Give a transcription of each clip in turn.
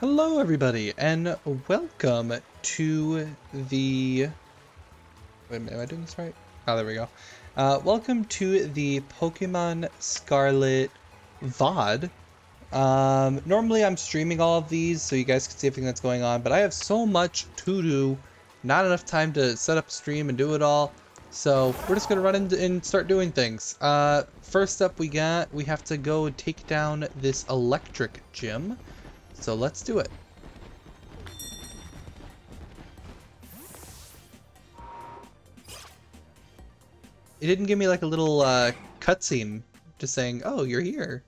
Hello everybody, and welcome to the... Wait a minute, am I doing this right? Oh, there we go. Welcome to the Pokemon Scarlet VOD. Normally I'm streaming all of these so you guys can see everything that's going on, but I have so much to do, not enough time to set up a stream and do it all, so we're just gonna run in and start doing things. First up we have to go take down this electric gym. So let's do it. It didn't give me like a little cutscene just saying, oh, you're here.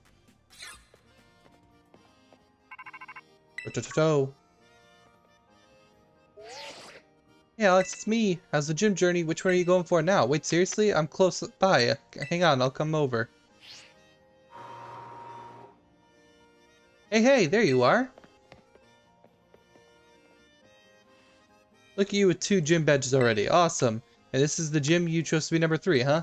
Hey Alex, it's me. How's the gym journey? Which one are you going for now? Wait, seriously? I'm close by. Hang on, I'll come over. Hey, hey, there you are. Look at you with 2 gym badges already. Awesome. And this is the gym you chose to be number 3, huh?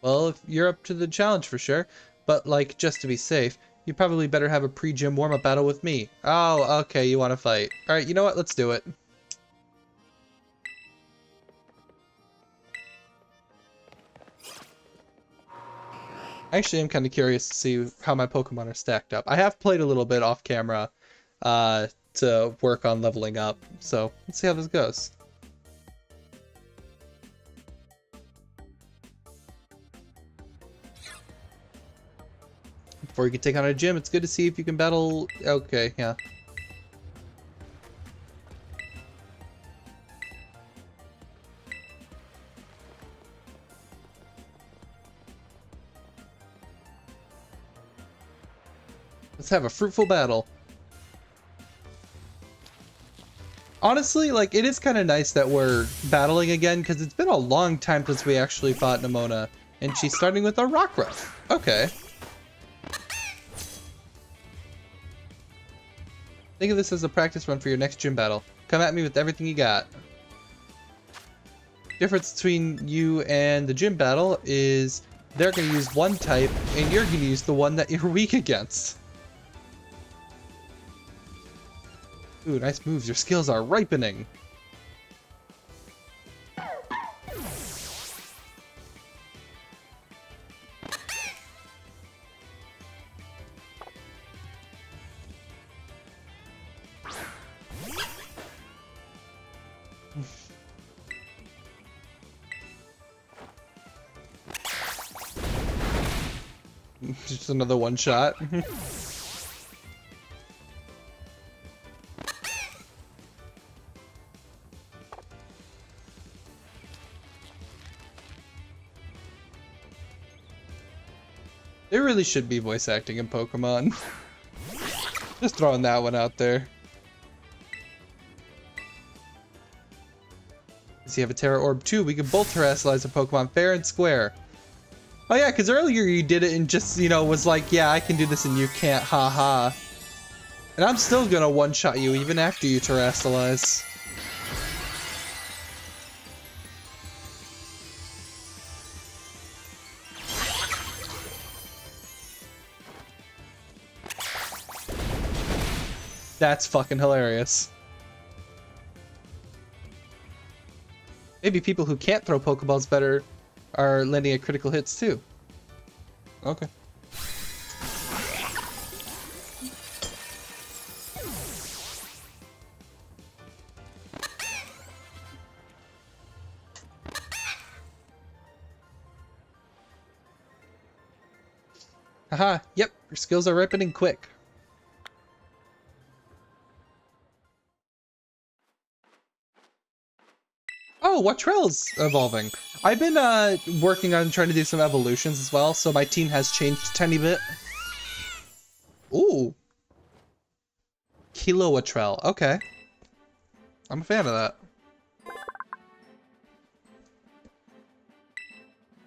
Well, if you're up to the challenge for sure. But, like, just to be safe, you probably better have a pre-gym warm-up battle with me. Oh, okay, you want to fight. Alright, you know what? Let's do it. Actually, I'm kind of curious to see how my Pokemon are stacked up. I have played a little bit off camera to work on leveling up, so let's see how this goes. Before you can take on a gym, it's good to see if you can battle... Okay, yeah. Let's have a fruitful battle. Honestly, like, it is kind of nice that we're battling again, because it's been a long time since we actually fought Nemona, and she's starting with a Rockruff. Okay. Think of this as a practice run for your next gym battle. Come at me with everything you got. Difference between you and the gym battle is they're going to use one type, and you're going to use the one that you're weak against. Ooh, nice moves. Your skills are ripening. Just another one shot. There really should be voice acting in Pokemon. Just throwing that one out there. Does he have a Terra Orb too? We can both Terastallize a Pokemon fair and square. Oh yeah, because earlier you did it and just, you know, was like, yeah, I can do this and you can't, haha. And I'm still gonna one-shot you even after you Terastallize. That's fucking hilarious. Maybe people who can't throw Pokeballs better are landing at critical hits too. Okay. Haha, yep, your skills are ripening quick. Oh, Wattrel's evolving. I've been working on trying to do some evolutions as well, so my team has changed a tiny bit. Ooh. Kilowattrel. Okay. I'm a fan of that.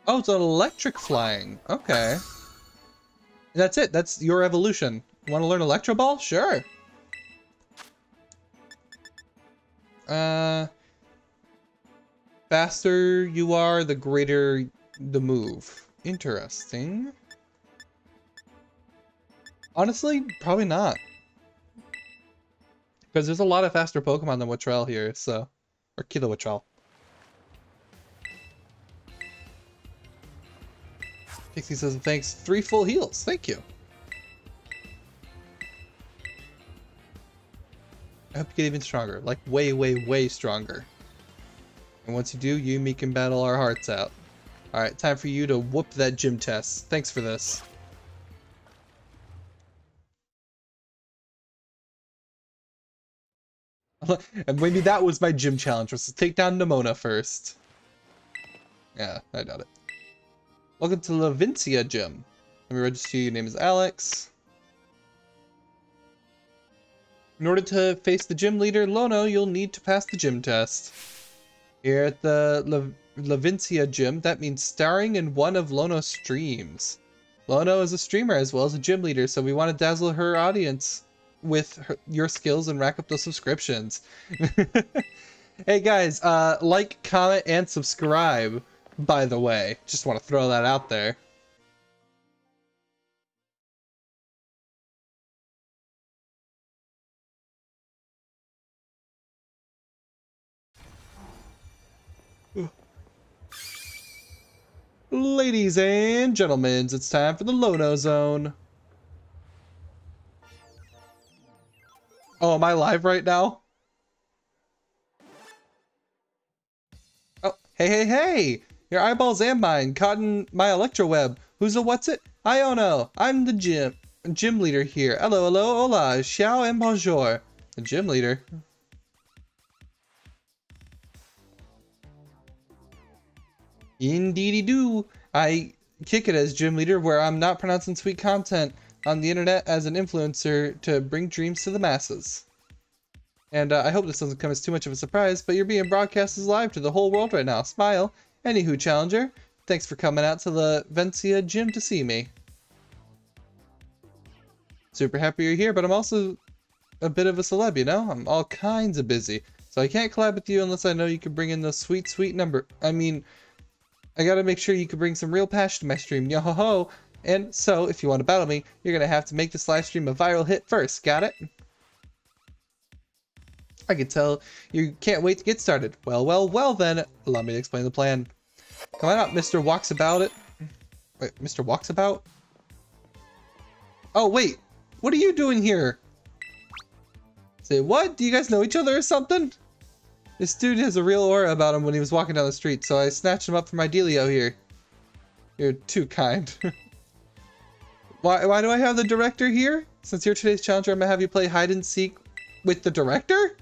Oh, it's an electric flying. Okay. That's it. That's your evolution. Want to learn Electro Ball? Sure. Faster you are, the greater the move. Interesting. Honestly, probably not. Because there's a lot of faster Pokemon than Wattrel here, so... Or Kilowattrel. Pixie says, thanks. 3 full heals. Thank you. I hope you get even stronger. Like, way, way, way stronger. And once you do, you and me can battle our hearts out. Alright, time for you to whoop that gym test. Thanks for this. And maybe that was my gym challenge, was to take down Nemona first. Yeah, I doubt it. Welcome to Levincia Gym. Let me register you. Your name is Alex. In order to face the gym leader, Lono, you'll need to pass the gym test. Here at the Levincia Gym, that means starring in one of Lono's streams. Lono is a streamer as well as a gym leader, so we want to dazzle her audience with your skills and rack up those subscriptions. Hey guys, like, comment, and subscribe, by the way. Just want to throw that out there. Ladies and gentlemen, it's time for the Lono Zone. Oh, am I live right now? Oh, hey, hey, hey! Your eyeballs and mine caught in my electro web. Who's a what's it? Iono. I'm the gym leader here. Hello, hello, hola, xiao, and bonjour. The gym leader. Indeedy do. I kick it as gym leader where I'm not pronouncing sweet content on the internet as an influencer to bring dreams to the masses. And I hope this doesn't come as too much of a surprise, but you're being broadcast as live to the whole world right now. Smile. Anywho, Challenger, thanks for coming out to the Levincia Gym to see me. Super happy you're here, but I'm also a bit of a celeb, you know? I'm all kinds of busy. So I can't collab with you unless I know you can bring in the sweet, sweet number. I mean... I gotta make sure you can bring some real passion to my stream, yo ho ho! And so, if you want to battle me, you're gonna have to make this live stream a viral hit first, got it? I can tell you can't wait to get started. Well, well, well then, allow me to explain the plan. Come on out, Mr. Walks About It. Wait, Mr. Walks About? Oh, wait! What are you doing here? Say, what? Do you guys know each other or something? This dude has a real aura about him when he was walking down the street, so I snatched him up for my dealio here. You're too kind. Why do I have the director here? Since you're today's challenger, I'm gonna have you play hide-and-seek with the director?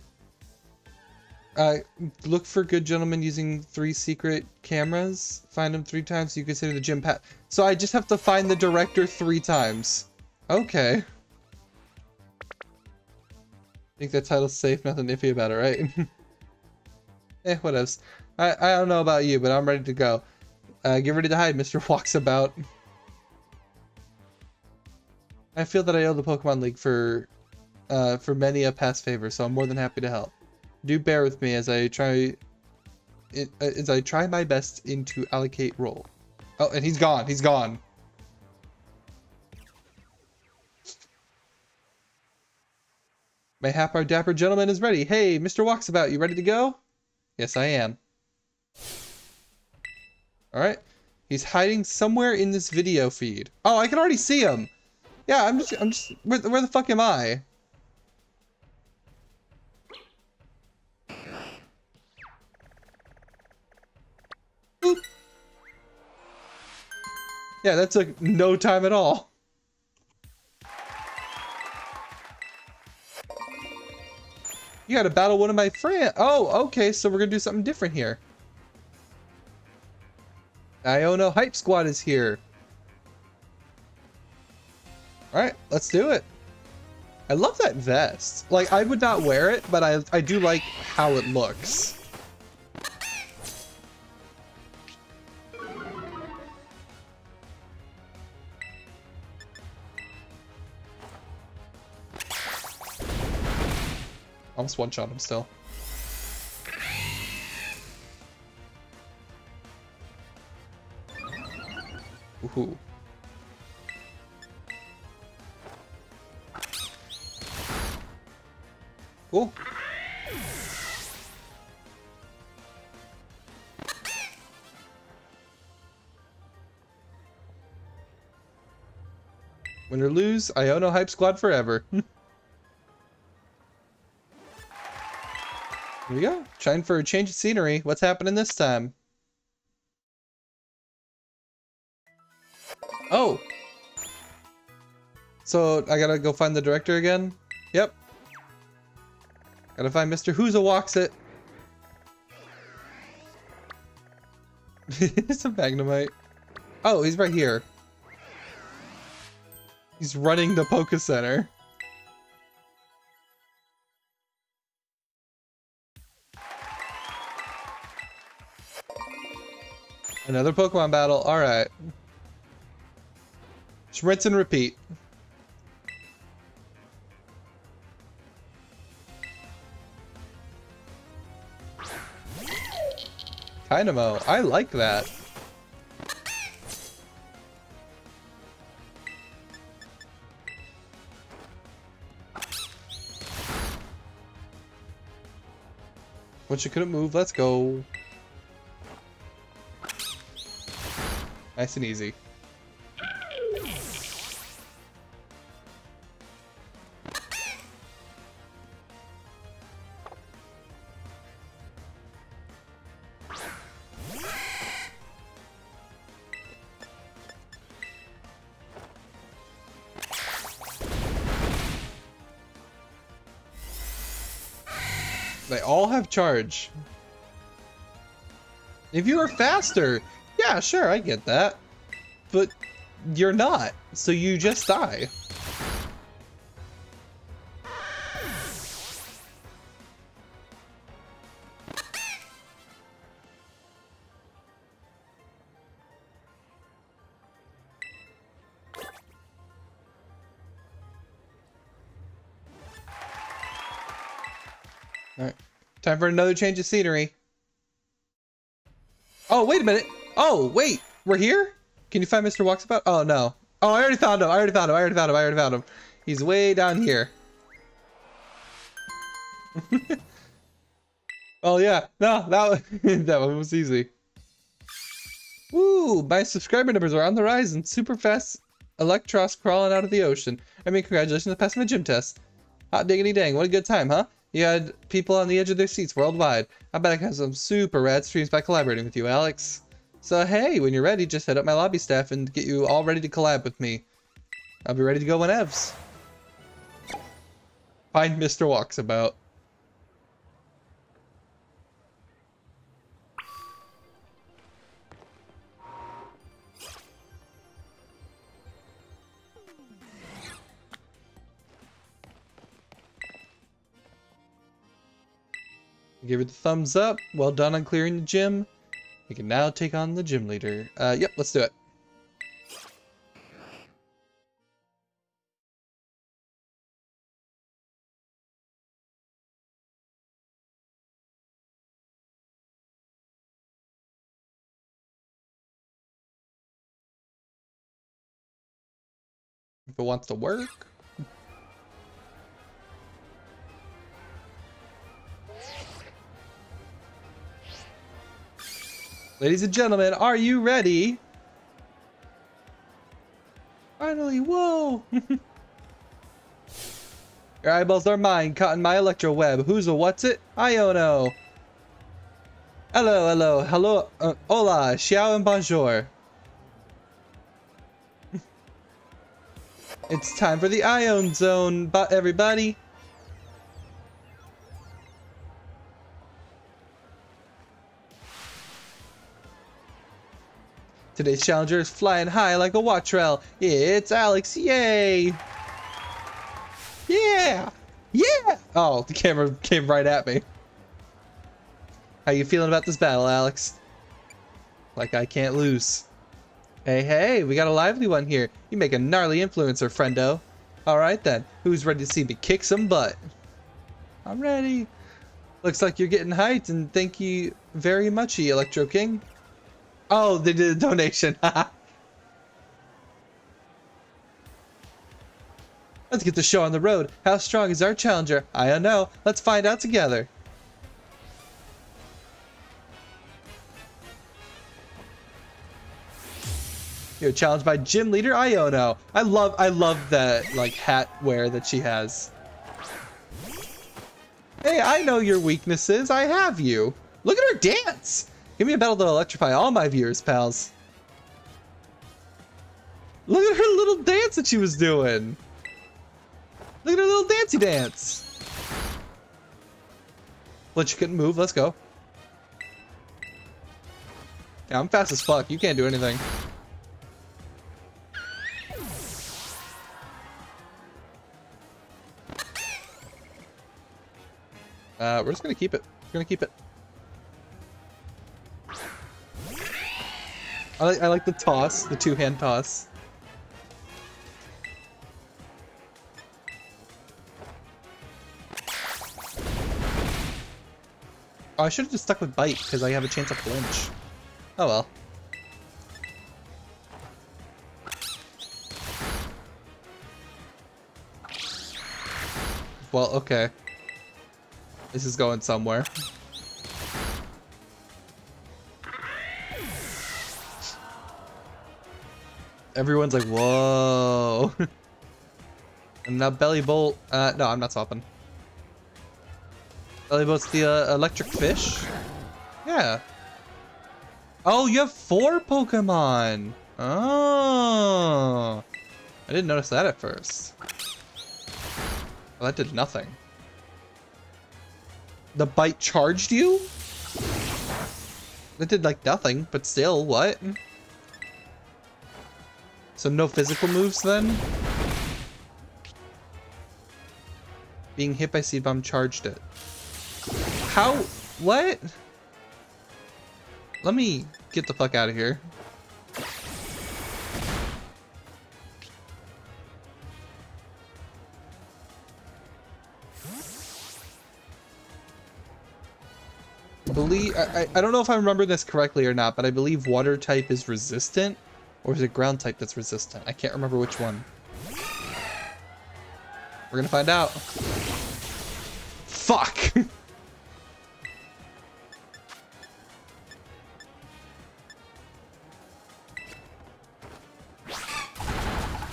Look for good gentlemen using 3 secret cameras. Find him 3 times so you consider the gym path. So I just have to find the director 3 times. Okay. I think that title's safe, nothing iffy about it, right? Eh, what else? I don't know about you, but I'm ready to go. Get ready to hide, Mr. Walks About. I feel that I owe the Pokemon League for many a past favor, so I'm more than happy to help. Do bear with me as I try my best to allocate role. Oh, and he's gone. He's gone. Mayhap our dapper gentleman is ready. Hey, Mr. Walks About, you ready to go? Yes, I am. Alright. He's hiding somewhere in this video feed. Oh, I can already see him! Yeah, I'm just... Where the fuck am I? Boop. Yeah, that took no time at all. You gotta battle one of my friends. Oh, okay, so we're gonna do something different here. Iono Hype Squad is here. Alright, let's do it. I love that vest. Like, I would not wear it, but I do like how it looks. Almost one-shot him still. Woohoo. Cool. Win or lose, Iono Hype Squad forever. Here we go. Trying for a change of scenery. What's happening this time? Oh! So, I gotta go find the director again? Yep. Gotta find Mr. Whoza Walks It. It's a Magnemite. Oh, he's right here. He's running the Poké Center. Another Pokemon battle. All right. Just rinse and repeat. Tynamo. I like that. Once you couldn't move, let's go. Nice and easy. They all have charge. If you were faster, yeah, sure, I get that. But you're not, so you just die. Time for another change of scenery. Oh, wait a minute. Oh, wait. We're here? Can you find Mr. Walkabout? Oh, no. Oh, I already found him. I already found him. He's way down here. Oh, yeah. No, that one was easy. Woo! My subscriber numbers are on the rise and super fast Electros crawling out of the ocean. I mean, congratulations on passing the gym test. Hot diggity dang. What a good time, huh? You had people on the edge of their seats worldwide. I bet I can have some super rad streams by collaborating with you, Alex. So hey, when you're ready, just head up my lobby staff and get you all ready to collab with me. I'll be ready to go when evs. Find Mr. Walkabout. Give it the thumbs up. Well done on clearing the gym. We can now take on the gym leader. Yep, let's do it. If it wants to work. Ladies and gentlemen, are you ready? Finally, whoa! Your eyeballs are mine, caught in my electro web. Who's a what's it? Iono. Hello, hello, hello, hola, ciao and bonjour. It's time for the Ion Zone, but everybody. Today's challenger is flying high like a Wattrel. It's Alex. Yay! Yeah! Yeah! Oh, the camera came right at me. How you feeling about this battle, Alex? Like I can't lose. Hey, hey, we got a lively one here. You make a gnarly influencer, friendo. Alright then, who's ready to see me kick some butt? I'm ready. Looks like you're getting hyped, and thank you very much, Electro King. Oh, they did a donation. Let's get the show on the road. How strong is our challenger? I don't know. Let's find out together. You're challenged by gym leader Iono. I love that like hat wear that she has. Hey, I know your weaknesses. I have you. Look at her dance. Give me a battle that'll electrify all my viewers, pals. Look at her little dance that she was doing. Look at her little dancey dance. But you couldn't move. Let's go. Yeah, I'm fast as fuck. You can't do anything. We're just gonna keep it. We're gonna keep it. I like the toss, the two-hand toss. Oh, I should have just stuck with bite because I have a chance of flinch. Oh well. Well, okay. This is going somewhere. Everyone's like, whoa. I'm not belly bolt. No, I'm not swapping. Belly bolt's the electric fish. Yeah. Oh, you have 4 Pokemon. Oh. I didn't notice that at first. Well, that did nothing. The bite charged you? That did like nothing, but still, what? So no physical moves then? Being hit by Seed Bomb charged it. How? What? Let me get the fuck out of here. I don't know if I remember this correctly or not, but I believe water type is resistant, or is it ground type that's resistant? I can't remember which one. We're gonna find out. Fuck!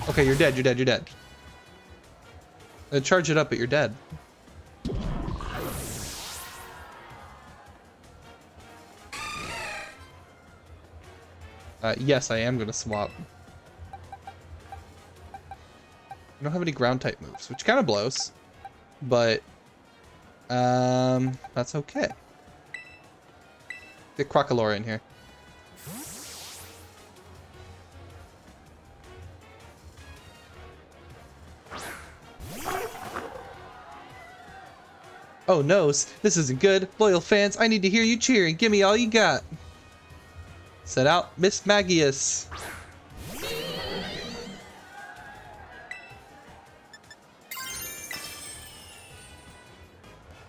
Okay, you're dead, you're dead, you're dead. I charge it up, but you're dead. Yes, I am gonna swap. I don't have any ground type moves, which kind of blows, but that's okay. Get Crocalora in here. Oh no, this isn't good. Loyal fans, I need to hear you cheer and give me all you got. Set out, Miss Magius.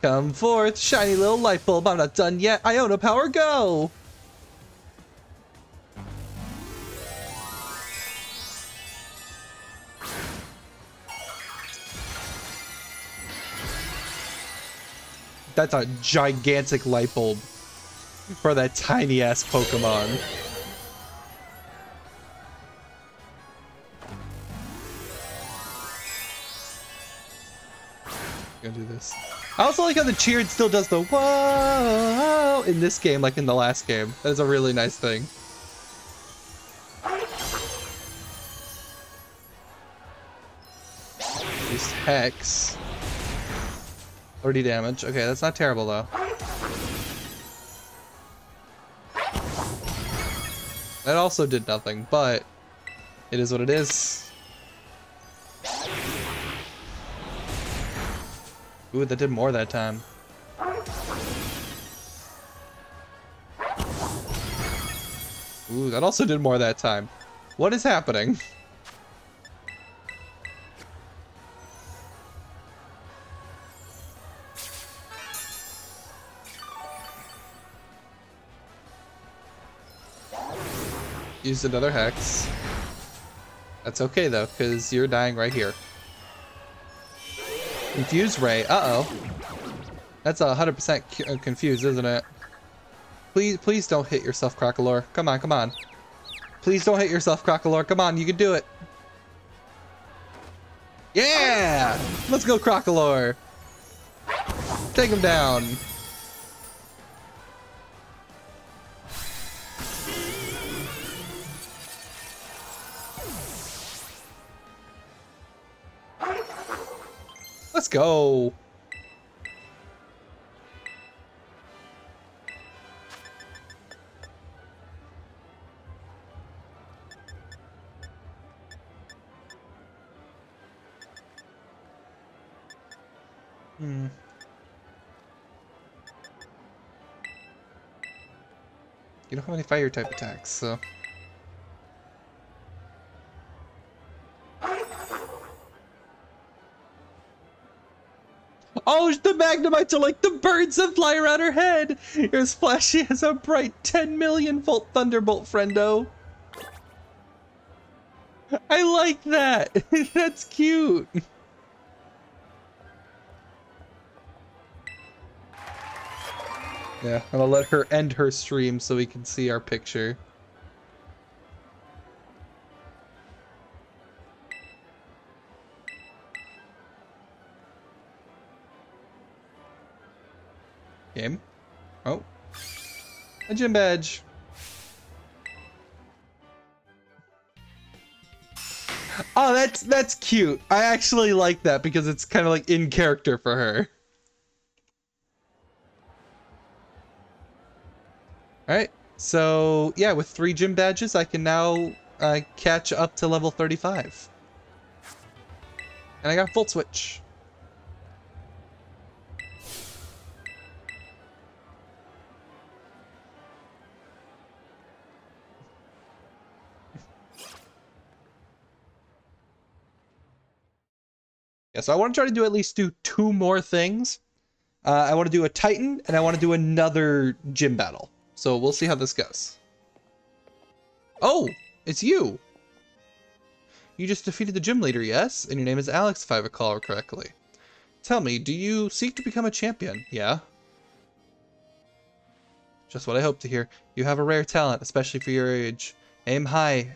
Come forth, shiny little light bulb. I'm not done yet. Iona power, go! That's a gigantic light bulb for that tiny ass Pokemon. Gonna do this. I also like how the cheer still does the whoa in this game, like in the last game. That is a really nice thing. Just hex. 30 damage. Okay, that's not terrible though. That also did nothing, but it is what it is. Ooh, that did more that time. Ooh, that also did more that time. What is happening? Used another hex. That's okay though, because you're dying right here. Confuse Ray. Uh-oh. That's 100% confused, isn't it? Please don't hit yourself, Crocalora. Come on, come on. Please don't hit yourself, Crocalora. Come on, you can do it. Yeah! Let's go, Crocalora. Take him down. Let's go. You don't have any fire type attacks, so. Oh, the Magnemites are like the birds that fly around her head! You're as flashy as a bright 10 million volt thunderbolt, friendo. I like that! That's cute! Yeah, I'm gonna let her end her stream so we can see our picture. Game. Oh. A gym badge. Oh, that's cute. I actually like that because it's kind of like in character for her. All right. So, yeah, with 3 gym badges, I can now catch up to level 35. And I got Volt Switch. Yeah, so I want to try to do at least 2 more things. I want to do a Titan, and I want to do another gym battle. So we'll see how this goes. Oh, it's you. You just defeated the gym leader, yes? And your name is Alex, if I recall correctly. Tell me, do you seek to become a champion? Yeah. Just what I hoped to hear. You have a rare talent, especially for your age. Aim high,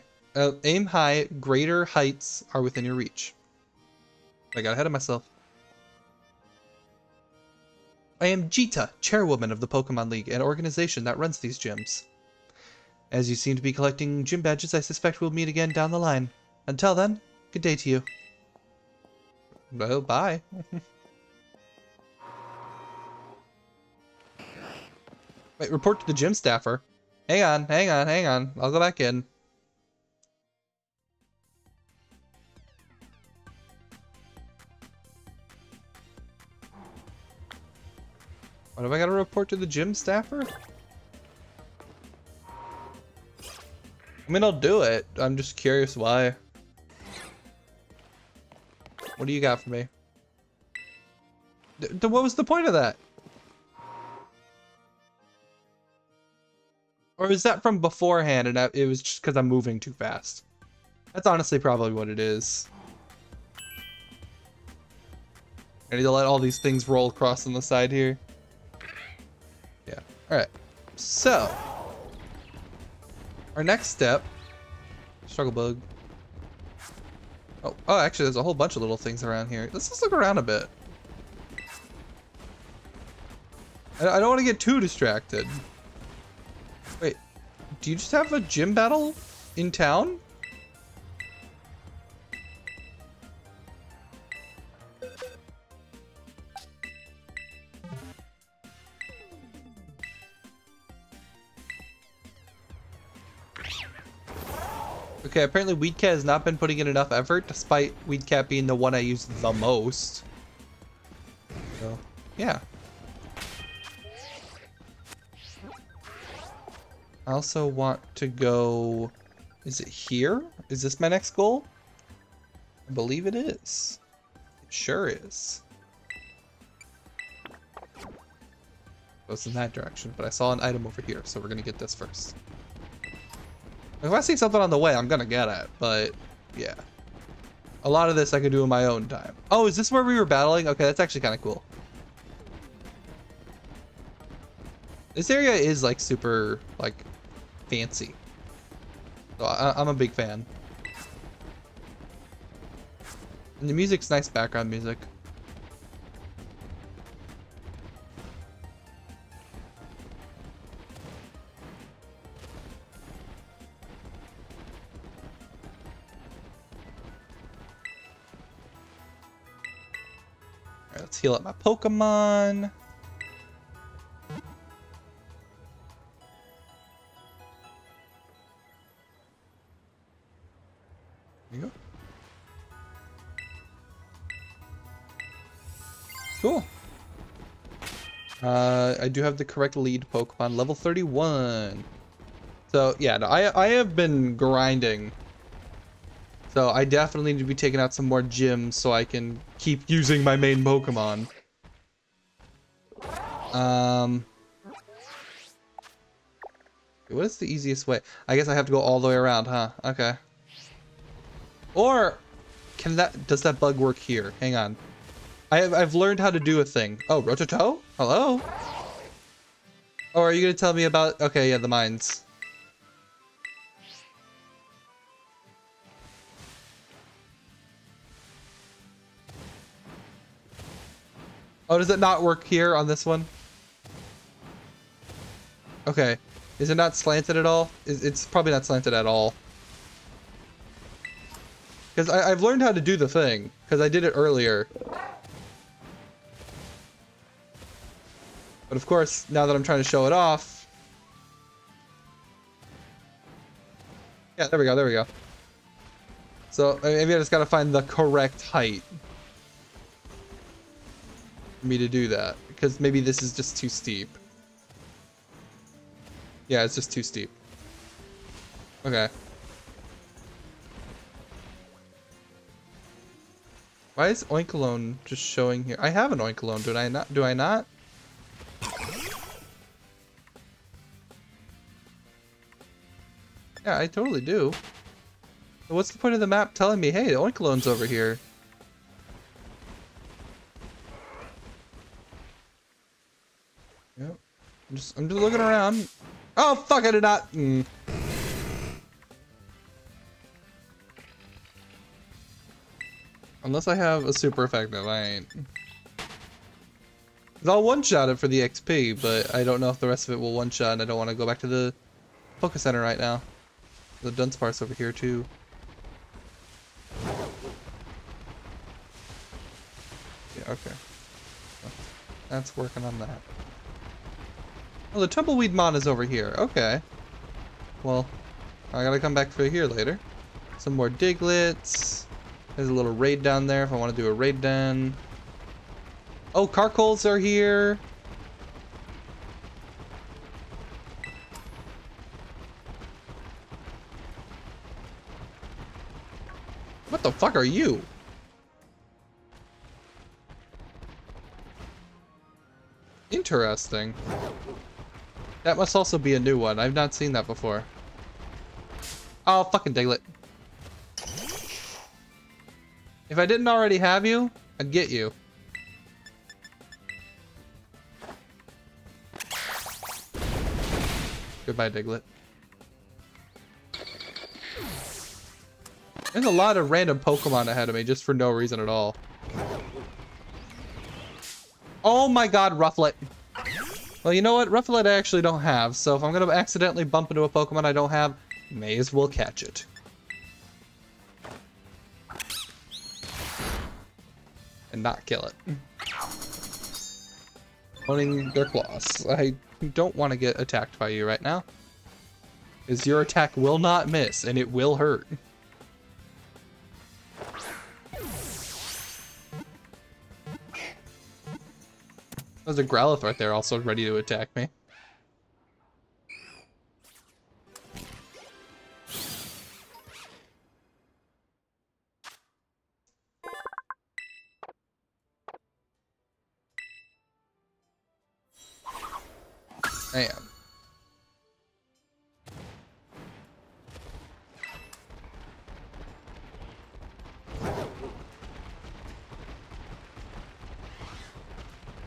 greater heights are within your reach. I got ahead of myself. I am Jita, chairwoman of the Pokemon League, an organization that runs these gyms. As you seem to be collecting gym badges, I suspect we'll meet again down the line. Until then, good day to you. Well, bye. Wait, report to the gym staffer. Hang on, hang on, hang on. I'll go back in. What, have I got to report to the gym staffer? I mean, I'll do it. I'm just curious why. What do you got for me? What was the point of that? Or is that from beforehand and it was just because I'm moving too fast? That's honestly probably what it is. I need to let all these things roll across on the side here. Alright, so our next step, struggle bug. Oh, actually there's a whole bunch of little things around here. Let's just look around a bit. I don't want to get too distracted. Wait, do you just have a gym battle in town? Okay, apparently Weedcat has not been putting in enough effort, despite Weedcat being the one I use the most. So, yeah. I also want to go... Is it here? Is this my next goal? I believe it is. It sure is. It goes in that direction, but I saw an item over here, so we're gonna get this first. If I see something on the way, I'm gonna get it, but yeah. A lot of this I could do in my own time. Oh, is this where we were battling? Okay, that's actually kind of cool. This area is like super like fancy. So I'm a big fan. And the music's nice background music. Let's heal up my Pokemon. There you go. Cool. I do have the correct lead Pokemon, level 31. So yeah, no, I have been grinding. So I definitely need to be taking out some more gyms so I can keep using my main Pokemon. What is the easiest way? I guess I have to go all the way around, huh? Okay. Or can that, does that bug work here? Hang on. I've learned how to do a thing. Oh, Rototo? Hello? Or are you gonna tell me about, okay, yeah, the mines. Oh, does it not work here on this one? Okay. Is it not slanted at all? It's probably not slanted at all. Because I've learned how to do the thing. Because I did it earlier. But of course, now that I'm trying to show it off... Yeah, there we go, there we go. So, maybe I just gotta find the correct height. Me to do that, because maybe this is just too steep. Yeah, it's just too steep. Okay. Why is Oinkologne just showing here? I have an Oinkologne, do I not? Do I not? Yeah, I totally do. But what's the point of the map telling me, hey, the Oinkologne's over here? I'm just looking around. Oh fuck! I did not. Unless I have a super effective, I ain't. I'll one-shot it for the XP, but I don't know if the rest of it will one-shot. And I don't want to go back to the Poké Center right now. The Dunsparce over here too. Yeah. Okay. That's working on that. Oh, the Tumbleweed Mon is over here. Okay. Well, I gotta come back for here later. Some more Diglets. There's a little raid down there if I want to do a raid den. Oh, Carcoals are here. What the fuck are you? Interesting. That must also be a new one. I've not seen that before. Oh, fucking Diglett. If I didn't already have you, I'd get you. Goodbye, Diglett. There's a lot of random Pokemon ahead of me just for no reason at all. Oh my god, Rufflet. Well, you know what? Rufflet I actually don't have, so if I'm going to accidentally bump into a Pokemon I don't have, may as well catch it. And not kill it. Owning their claws. I don't want to get attacked by you right now. Because your attack will not miss, and it will hurt. There's a Growlithe right there also ready to attack me. Damn.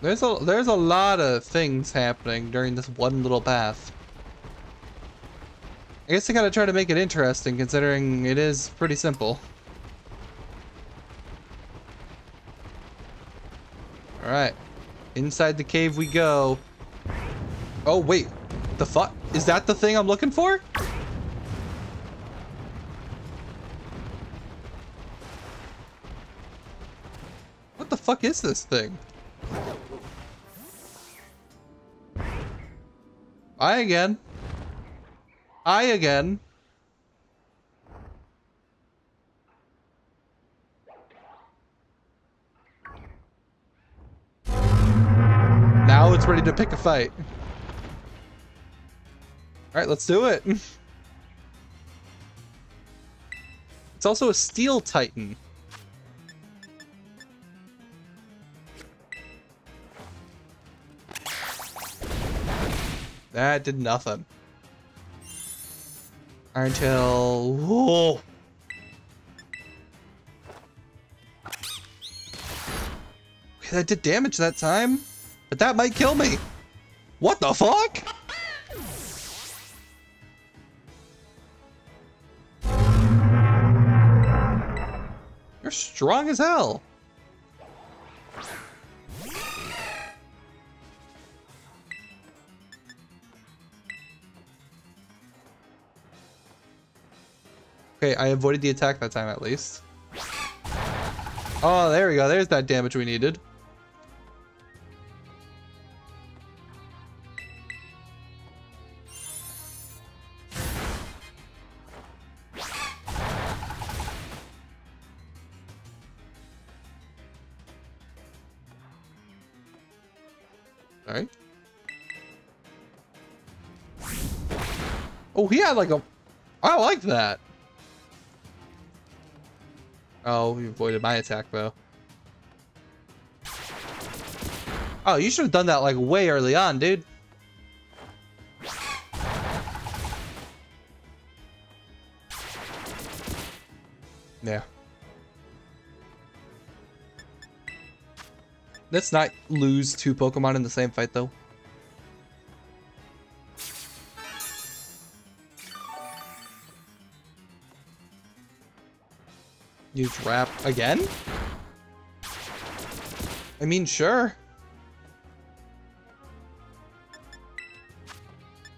There's a lot of things happening during this one little path. I guess I gotta try to make it interesting, considering it is pretty simple. Alright. Inside the cave we go. Oh, wait. The fuck? Is that the thing I'm looking for? What the fuck is this thing? I again. Now it's ready to pick a fight. All right, let's do it. It's also a Steel Titan. That did nothing. Iron Tail. Whoa. Okay, that did damage that time, but that might kill me. What the fuck? You're strong as hell. Okay, I avoided the attack that time at least. Oh, there we go. There's that damage we needed. Sorry. Oh, he had like a... I like that. Oh, you avoided my attack, though. Oh, you should have done that, like, way early on, dude. Yeah. Let's not lose two Pokemon in the same fight, though. Use wrap again? I mean, sure.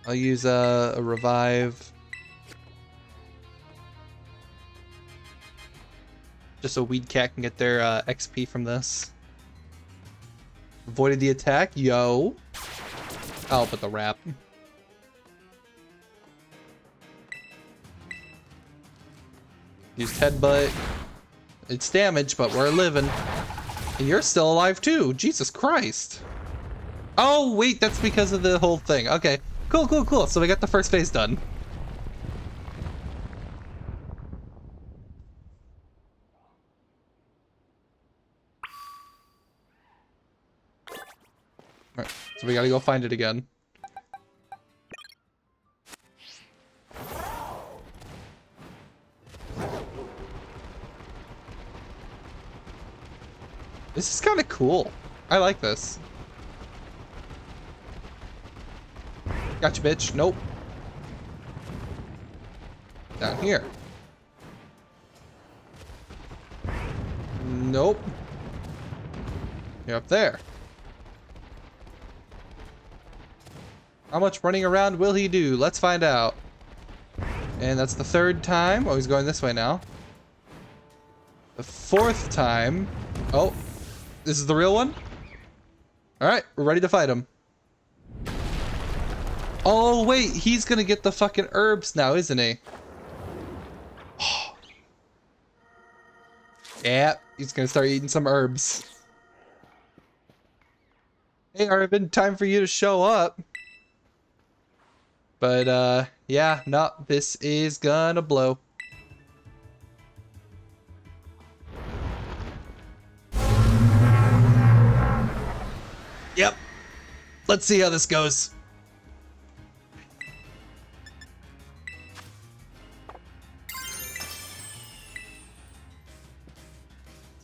I'll use a revive. Just so Weedcat can get their XP from this. Avoided the attack, yo. I'll put the wrap. Used headbutt. It's damaged, but we're living. And you're still alive too. Jesus Christ. Oh, wait, that's because of the whole thing. Okay, cool, cool, cool. So we got the first phase done. All right, so we gotta go find it again. This is kind of cool. I like this. Gotcha, bitch. Nope. Down here. Nope. You're up there. How much running around will he do? Let's find out. And that's the third time. Oh, he's going this way now. The fourth time. Oh. This is the real one? Alright, we're ready to fight him. Oh, wait, he's gonna get the fucking herbs now, isn't he? Oh. Yeah, he's gonna start eating some herbs. Hey, Arvin, time for you to show up. But, yeah, no, this is gonna blow. Yep. Let's see how this goes.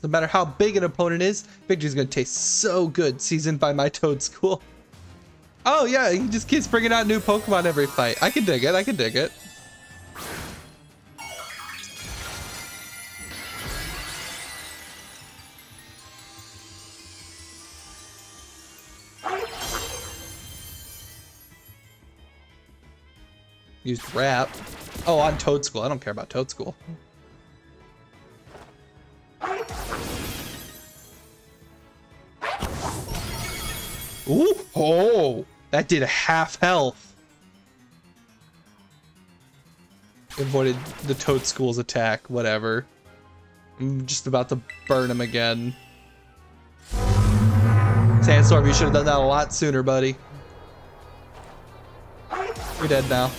No matter how big an opponent is, victory's gonna taste so good, seasoned by my Toad School. Oh yeah, he just keeps bringing out new Pokemon every fight. I can dig it, I can dig it. Used Rap. Oh, on Toad School. I don't care about Toad School. Ooh, oh, that did half health. Avoided the Toad School's attack, whatever. I'm just about to burn him again. Sandstorm, you should have done that a lot sooner, buddy. You're dead now.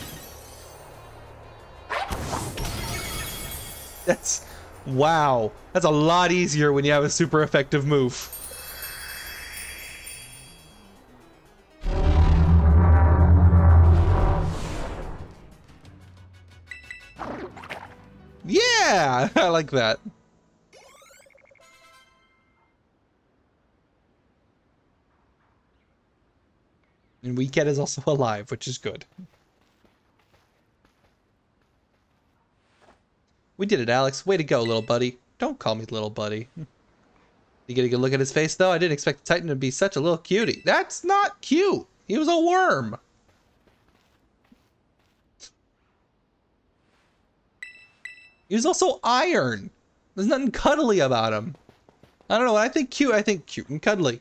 That's, wow. That's a lot easier when you have a super effective move. Yeah, I like that. And Weedcat is also alive, which is good. We did it, Alex. Way to go, little buddy. Don't call me little buddy. You get a good look at his face, though? I didn't expect the Titan to be such a little cutie. That's not cute. He was a worm. He was also iron. There's nothing cuddly about him. I don't know. When I think cute and cuddly.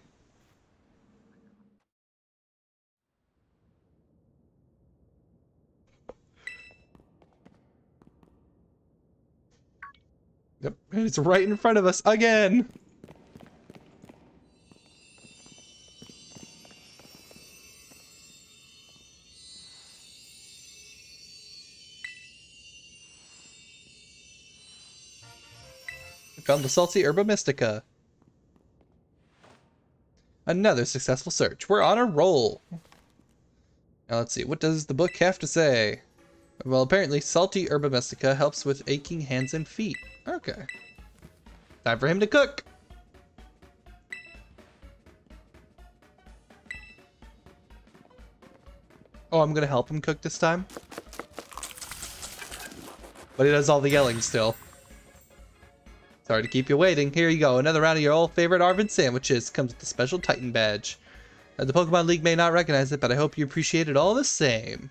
Yep, and it's right in front of us again. I found the salty Herba Mystica. Another successful search. We're on a roll. Now let's see, what does the book have to say? Well, apparently salty Herba Mystica helps with aching hands and feet. Okay. Time for him to cook. Oh, I'm gonna help him cook this time. But he does all the yelling still. Sorry to keep you waiting. Here you go. Another round of your old favorite Arvin sandwiches. Comes with the special Titan badge. The Pokemon League may not recognize it, but I hope you appreciate it all the same.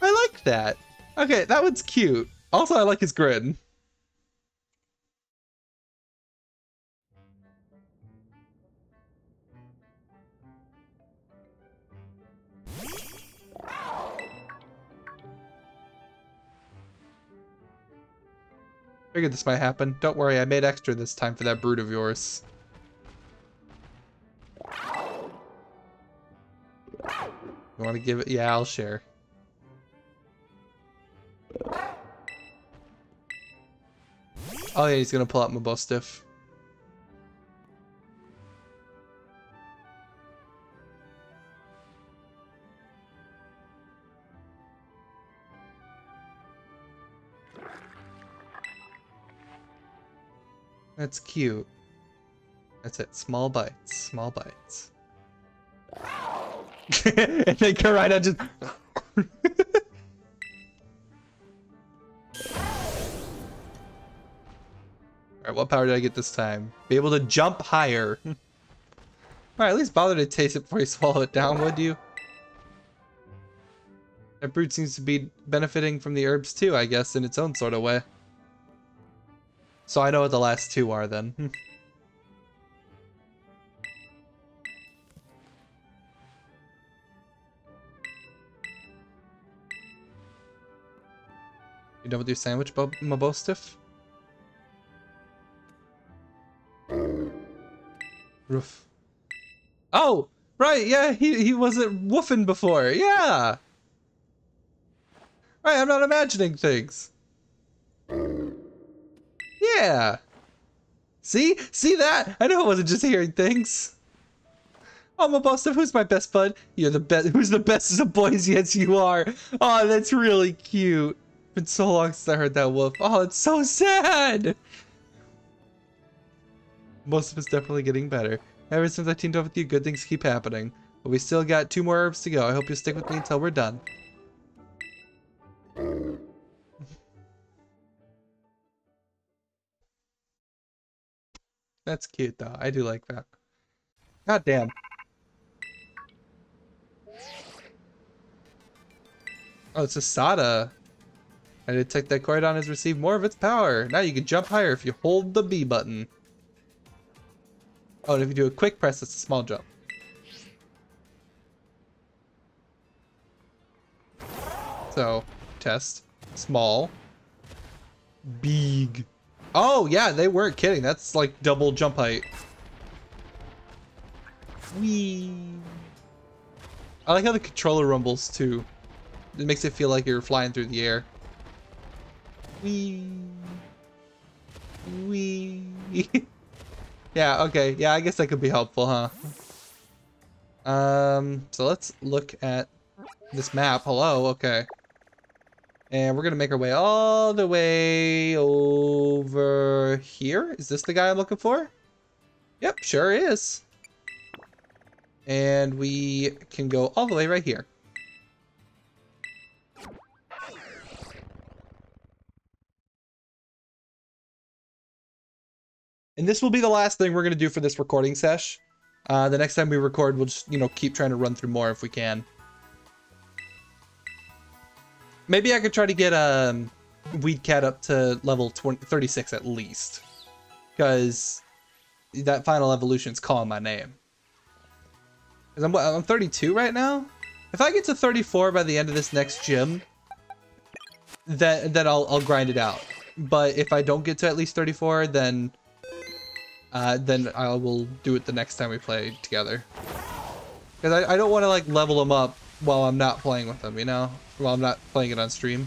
I like that. Okay, that one's cute. Also, I like his grin. Figured this might happen. Don't worry, I made extra this time for that brood of yours. You want to give it? Yeah, I'll share. Oh yeah, he's gonna pull out Mabosstiff. That's cute. That's it. Small bites. Small bites. And then Karina just. Alright, what power did I get this time? Be able to jump higher. Alright, at least bother to taste it before you swallow it down, would you? That brood seems to be benefiting from the herbs too, I guess, in its own sort of way. So I know what the last two are then. You done with your sandwich, Mabosstiff? Ruff. Oh, right, yeah, he wasn't woofing before, yeah! Right, I'm not imagining things. Yeah! See? See that? I know I wasn't just hearing things. Oh, Mabosstiff, who's my best bud? You're the best, who's the best of the boys? Yes, you are. Oh, that's really cute. been so long since I heard that wolf. Oh, it's so sad! Most of it's definitely getting better. Ever since I teamed up with you, good things keep happening. But we still got 2 more herbs to go. I hope you stick with me until we're done. That's cute, though. I do like that. God damn. Oh, it's a Sada. I detect that Corydon has received more of its power. Now you can jump higher if you hold the B button. Oh, and if you do a quick press, it's a small jump. So, test. Small. Big. Oh, yeah, they weren't kidding. That's like double jump height. Whee. I like how the controller rumbles, too. It makes it feel like you're flying through the air. Whee. Whee. Yeah, okay. Yeah, I guess that could be helpful, huh? So let's look at this map. Hello, okay. And we're gonna make our way all the way over here. Is this the guy I'm looking for? Yep, sure is. And we can go all the way right here. And this will be the last thing we're gonna do for this recording sesh. The next time we record, we'll just, you know, keep trying to run through more if we can. Maybe I could try to get Weedcat up to level 36 at least. Because that final evolution's calling my name. Because I'm 32 right now? If I get to 34 by the end of this next gym, then I'll grind it out. But if I don't get to at least 34, then I will do it the next time we play together. Because I don't want to, like, level them up while I'm not playing with them, you know? While I'm not playing it on stream.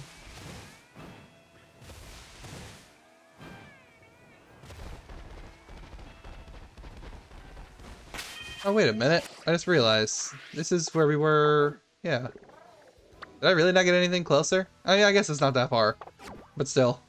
Oh, wait a minute. I just realized. This is where we were... Yeah. Did I really not get anything closer? I mean, I guess it's not that far. But still.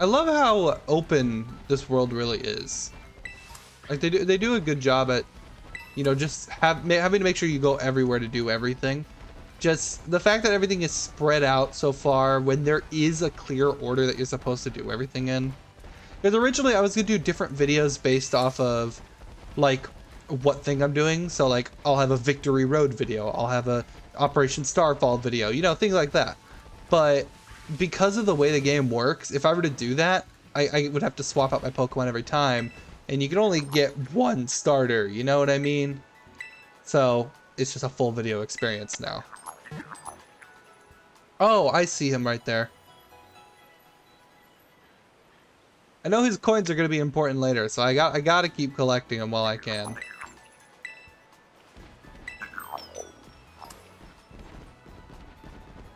I love how open this world really is. Like they do a good job at, you know, just having to make sure you go everywhere to do everything. Just the fact that everything is spread out so far when there is a clear order that you're supposed to do everything in. Because originally I was gonna do different videos based off of like what thing I'm doing. So like I'll have a Victory Road video, I'll have a Operation Starfall video, you know, things like that. But because of the way the game works, if I were to do that, I would have to swap out my Pokemon every time, and you can only get one starter, you know what I mean? So, it's just a full video experience now. Oh, I see him right there. I know his coins are going to be important later, so I got to keep collecting them while I can.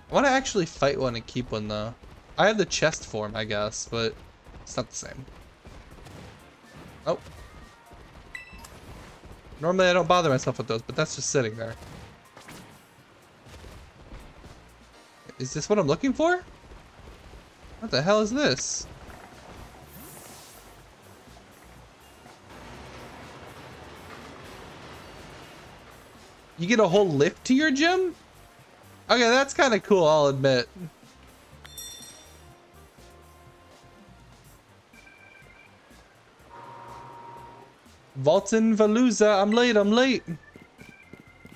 I want to actually fight one and keep one, though. I have the chest form, I guess, but it's not the same. Oh. Normally I don't bother myself with those, but that's just sitting there. Is this what I'm looking for? What the hell is this? You get a whole lift to your gym? Okay, that's kind of cool, I'll admit. Volton Valuza, I'm late.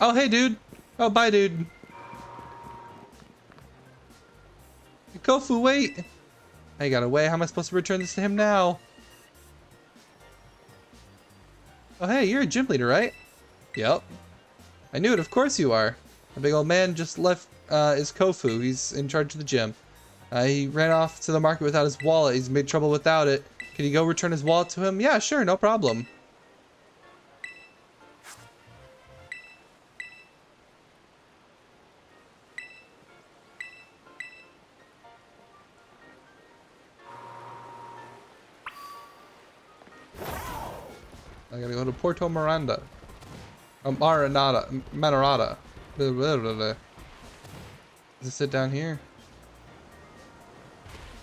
Oh, hey, dude. Oh, bye, dude. Kofu, wait. I got away. How am I supposed to return this to him now? Oh, hey, you're a gym leader, right? Yep. I knew it. Of course you are. A big old man just left is Kofu. He's in charge of the gym. He ran off to the market without his wallet. He's made trouble without it. Can you go return his wallet to him? Yeah, sure, no problem. I gotta go to Porto Marinada. Marinada. Is this it down here?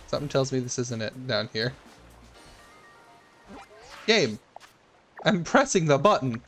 Something tells me this isn't it down here. Game! I'm pressing the button!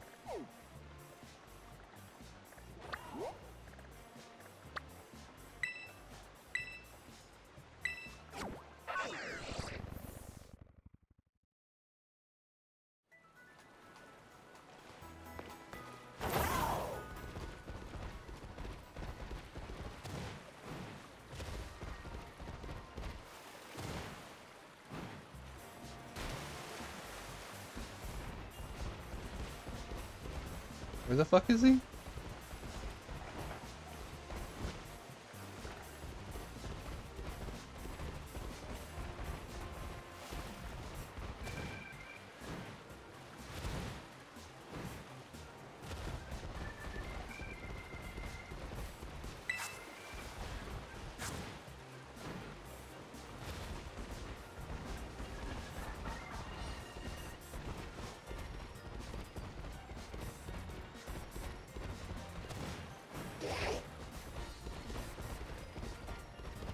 Where the fuck is he?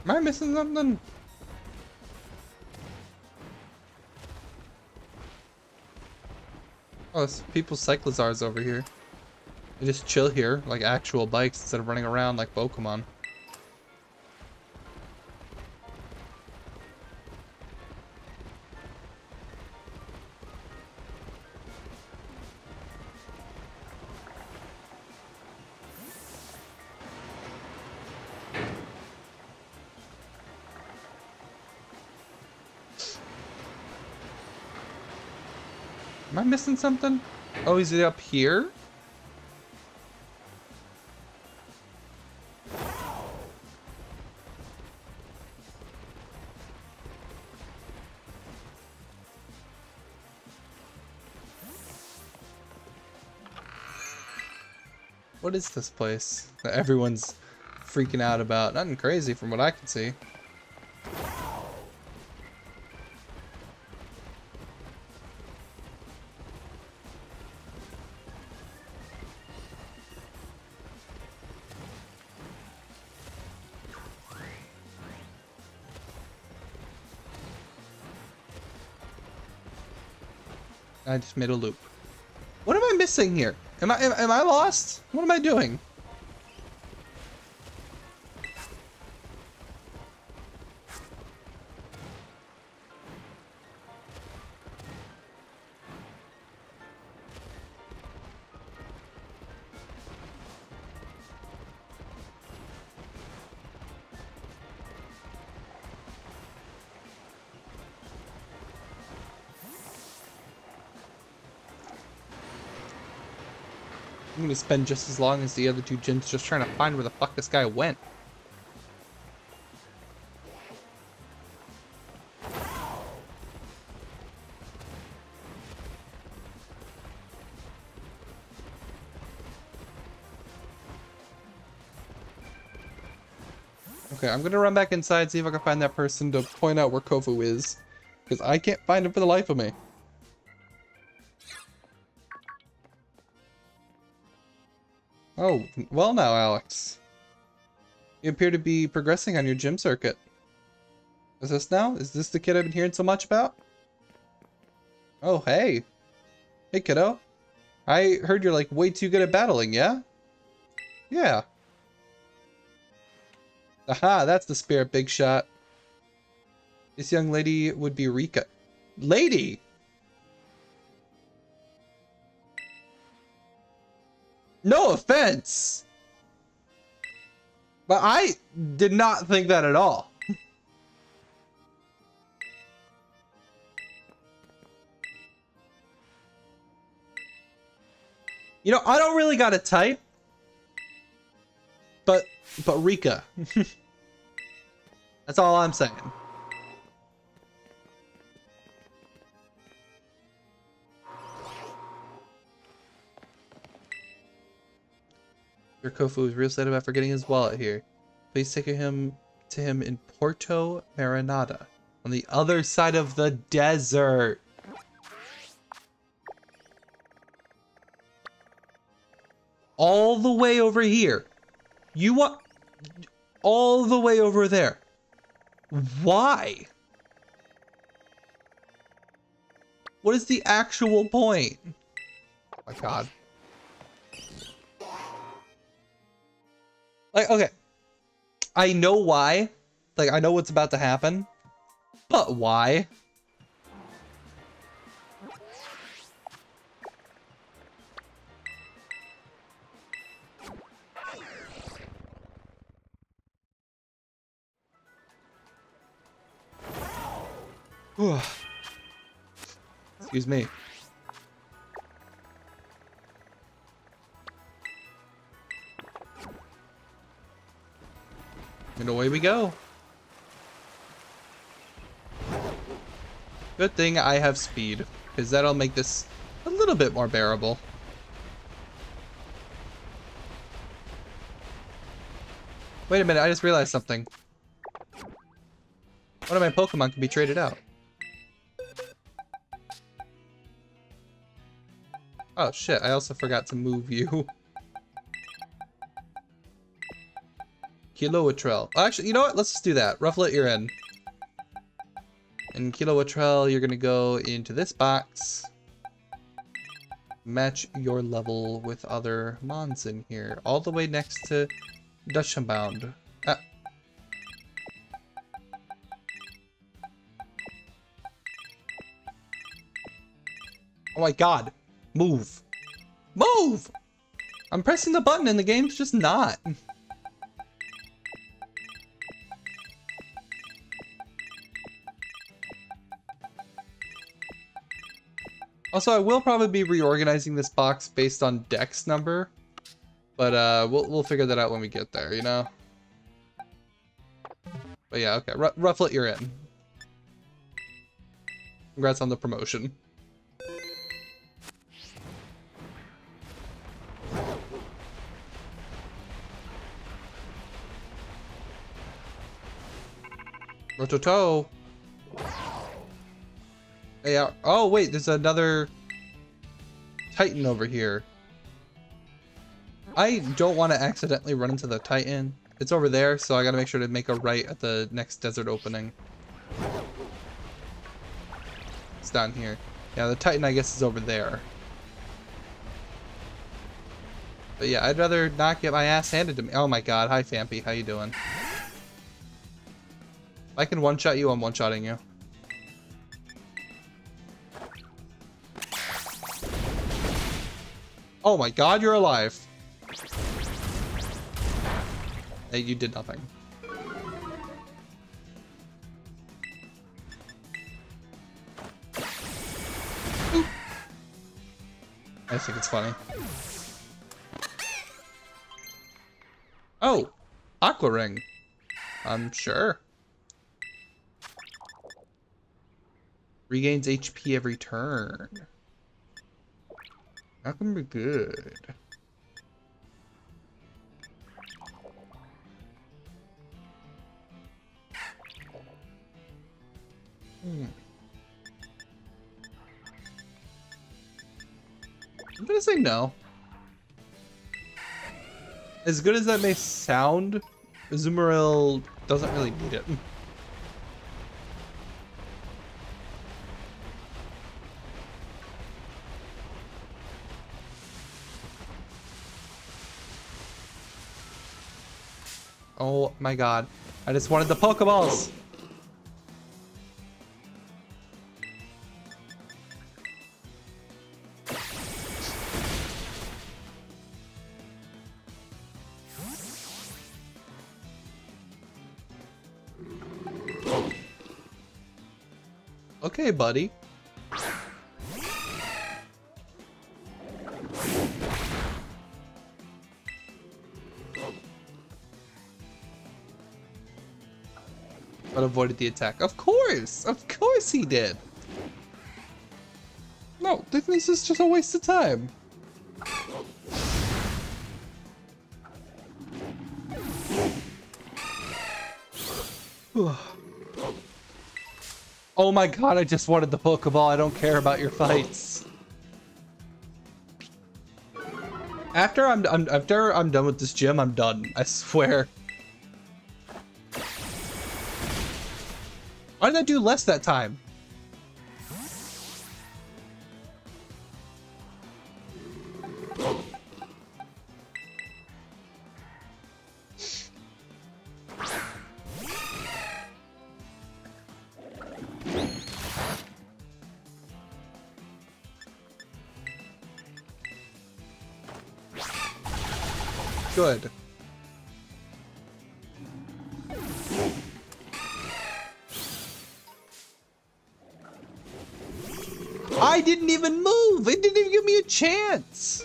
Am I missing something? Oh, it's people's cyclozars over here. They just chill here like actual bikes instead of running around like Pokemon. Am I missing something? Oh, is it up here? What is this place that everyone's freaking out about? Nothing crazy from what I can see. I just made a loop. What am I missing here? Am I lost? What am I doing? I'm gonna spend just as long as the other two gyms just trying to find where the fuck this guy went. Okay, I'm gonna run back inside, see if I can find that person to point out where Kofu is, because I can't find him for the life of me. Oh, well now, Alex. You appear to be progressing on your gym circuit. Is this now? Is this the kid I've been hearing so much about? Oh, hey. Hey, kiddo. I heard you're, like, way too good at battling, yeah? Yeah. Aha, that's the spirit, big shot. This young lady would be Rika. Lady! No offense, but I did not think that at all. You know, I don't really got a type, but Rika. That's all I'm saying. Your Kofu is real sad about forgetting his wallet here. Please take him to him in Porto Marinada, on the other side of the desert. all the way over here. You want all the way over there. Why? What is the actual point? Oh my god. Like, okay. I know why. Like, I know what's about to happen. But why? Excuse me. And away we go. Good thing I have speed, because that'll make this a little bit more bearable. Wait a minute, I just realized something. One of my Pokemon can be traded out. Oh shit, I also forgot to move you. Kilowattrel. Oh, actually, you know what? Let's just do that. Rufflet, you're in. And Kilowattrel, you're gonna go into this box. Match your level with other mons in here. All the way next to Dushambound. Ah. Oh my god. Move. Move! I'm pressing the button and the game's just not. Also, I will probably be reorganizing this box based on Dex number, but we'll figure that out when we get there, you know? But yeah, okay. Rufflet, you're in. Congrats on the promotion. Rototo! Yeah. Oh wait, there's another Titan over here. I don't want to accidentally run into the Titan. It's over there, so I gotta make sure to make a right at the next desert opening. It's down here. Yeah, the Titan I guess is over there. But yeah, I'd rather not get my ass handed to me. Oh my god, hi Fampy, how you doing? If I can one-shot you, I'm one-shotting you. Oh my god, you're alive. Hey, you did nothing. Oop. I think it's funny. Oh, Aqua Ring. I'm sure. Regains HP every turn. That can be good. I'm gonna say no. As good as that may sound, Azumarill doesn't really need it. Oh my god. I just wanted the Pokeballs! Okay, buddy. Avoided the attack. Of course he did. No, this is just a waste of time. Oh my god, I just wanted the Pokeball. I don't care about your fights. After I'm done with this gym, I'm done. I swear. Why did I do less that time? Good. I didn't even move! It didn't even give me a chance!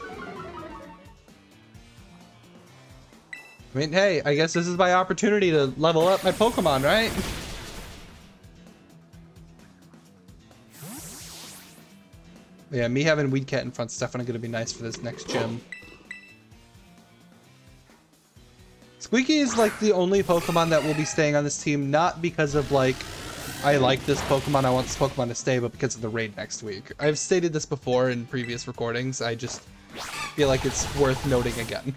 I mean, hey, I guess this is my opportunity to level up my Pokemon, right? Yeah, me having Weedcat in front's definitely gonna be nice for this next gym. Squeaky is like the only Pokemon that will be staying on this team, not because of like, I like this Pokemon, I want this Pokemon to stay, but because of the raid next week. I've stated this before in previous recordings, I just feel like it's worth noting again.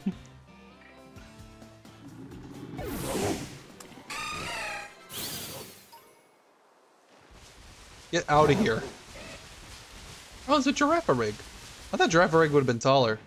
Get out of here. Oh, it's a Girafarig. I thought Girafarig would have been taller.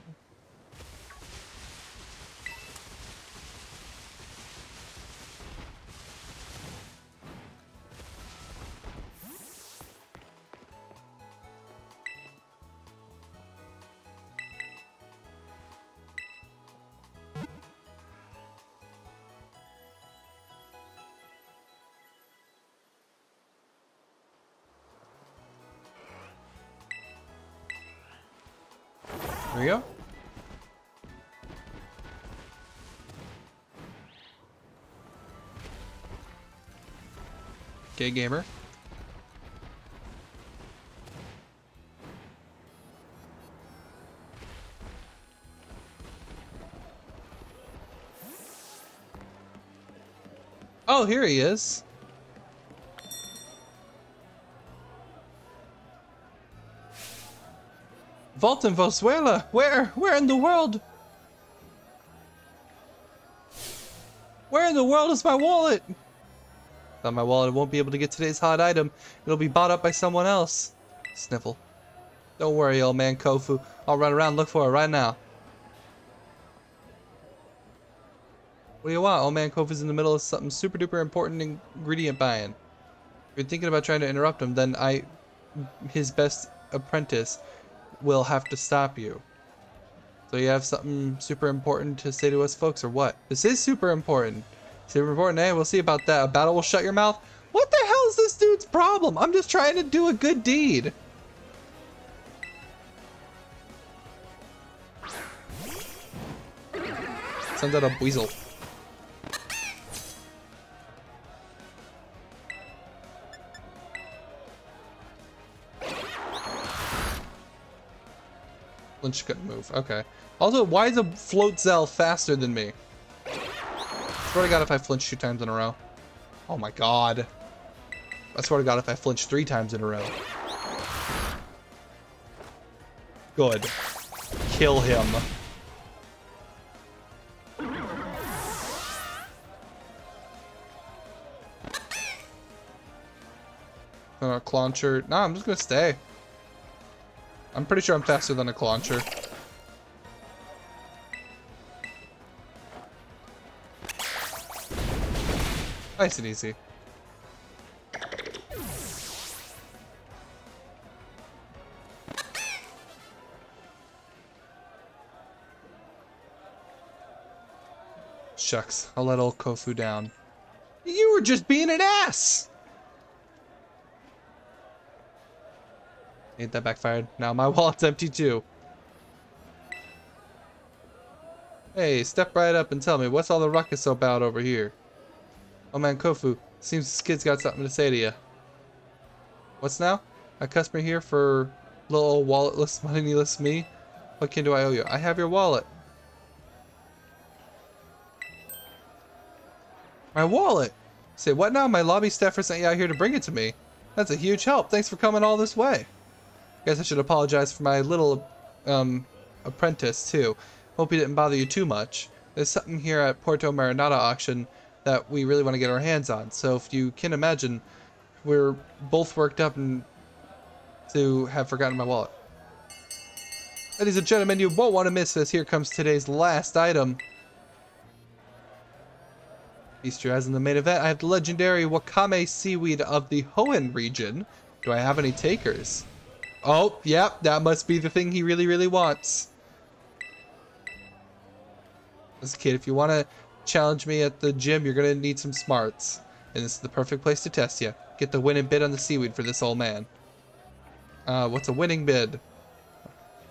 There we go. Okay, gamer. Oh, here he is. Volt in Vosuela? Where in the world? Where in the world is my wallet? Without my wallet, I won't be able to get today's hot item. It'll be bought up by someone else. Sniffle. Don't worry, old man Kofu. I'll run around and look for it right now. What do you want? Old man Kofu's in the middle of something super duper important ingredient buying. If you're thinking about trying to interrupt him, then I, his best apprentice, we'll have to stop you. So you have something super important to say to us folks or what? This is super important. Super important, eh? We'll see about that. A battle will shut your mouth. What the hell is this dude's problem? I'm just trying to do a good deed. Send out a weasel. Lynch couldn't move. Okay. Also, why is a float Zell faster than me? I swear to God, if I flinch 2 times in a row. Oh my God. I swear to God, if I flinch 3 times in a row. Good. Kill him. A Clauncher. Nah, I'm just gonna stay. I'm pretty sure I'm faster than a Clauncher. Nice and easy. Shucks, I'll let old Kofu down. You were just being an ass! Ain't that backfired? Now my wallet's empty too. Hey, step right up and tell me, what's all the ruckus about over here? Oh man, Kofu, seems this kid's got something to say to you. What's now? A customer here for little old walletless, moneyless me? What kin do I owe you? I have your wallet. My wallet? Say, what now? My lobby staffer sent you out here to bring it to me. That's a huge help. Thanks for coming all this way. Guess I should apologize for my little apprentice too. Hope he didn't bother you too much. There's something here at Porto Marinada auction that we really want to get our hands on. So if you can imagine, we're both worked up and to have forgotten my wallet. Ladies and gentlemen, you won't want to miss this. Here comes today's last item. Feast your eyes in the main event. I have the legendary Wakame Seaweed of the Hoenn region. Do I have any takers? Oh, yep, that must be the thing he really, really wants. As a kid, if you want to challenge me at the gym, you're going to need some smarts. And this is the perfect place to test you. Get the winning bid on the seaweed for this old man. What's a winning bid?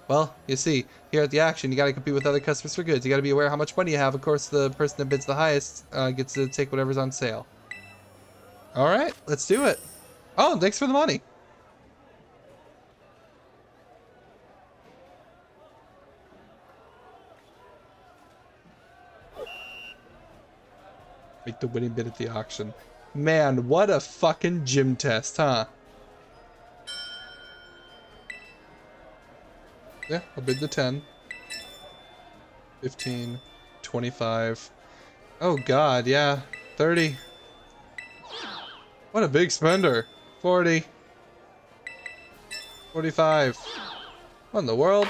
Well, you see, here at the auction, you got to compete with other customers for goods. You got to be aware how much money you have. Of course, the person that bids the highest gets to take whatever's on sale. All right, let's do it. Oh, thanks for the money. Make the winning bid at the auction. Man, what a fucking gym test, huh? Yeah, I'll bid the 10. 15. 25. Oh god, yeah. 30. What a big spender. 40. 45. What in the world?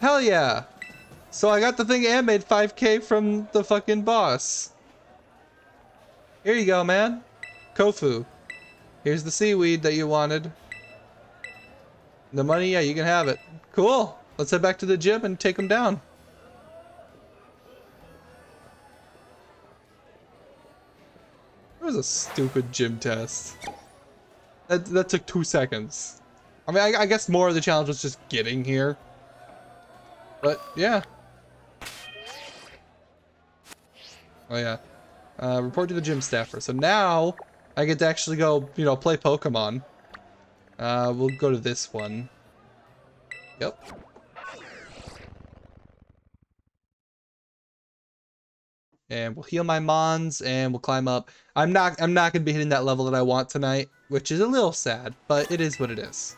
Hell yeah! So I got the thing and made 5K from the fucking boss. Here you go, man. Kofu. Here's the seaweed that you wanted. The money, yeah, you can have it. Cool. Let's head back to the gym and take him down. That was a stupid gym test. That took 2 seconds. I mean, I guess more of the challenge was just getting here. But, yeah. Oh, yeah. Report to the gym staffer. So now, I get to actually go, you know, play Pokemon. We'll go to this one. Yep. And we'll heal my mons and we'll climb up. I'm not gonna be hitting that level that I want tonight, which is a little sad, but it is what it is.